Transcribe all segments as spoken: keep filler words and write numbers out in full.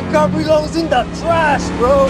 That car belongs in the trash, bro.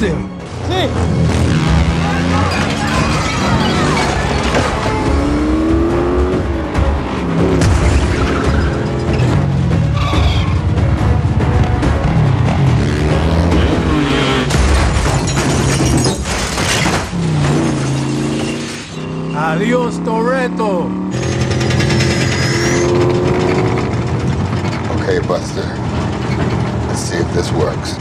Him. See? Adios, Toretto. Okay, Buster. Let's see if this works.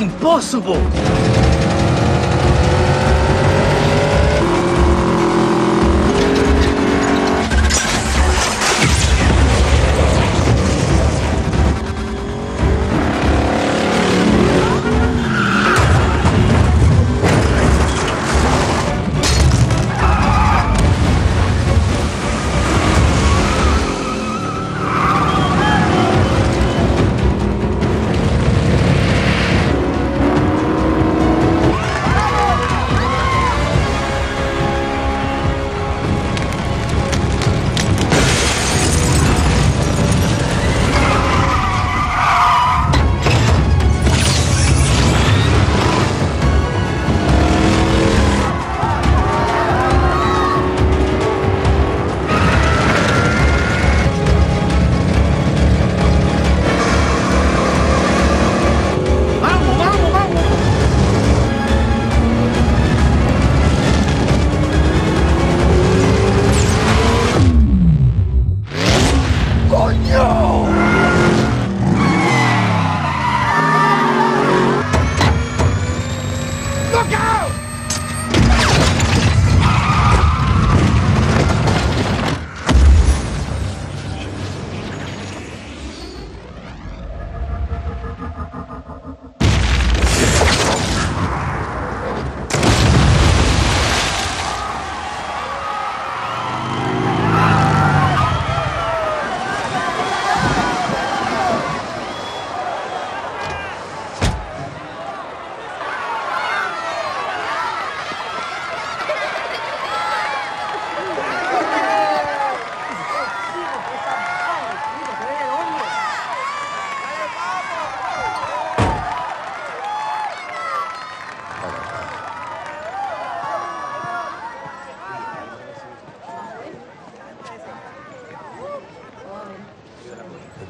Impossible!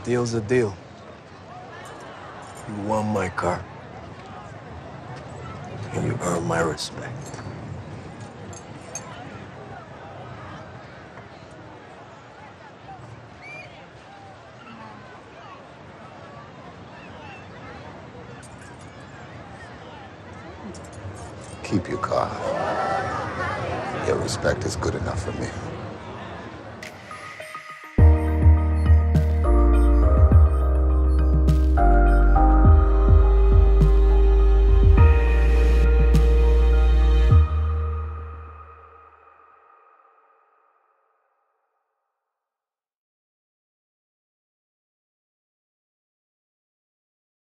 Deal's a deal. You won my car. And you earned my respect. Keep your car. Your respect is good enough for me.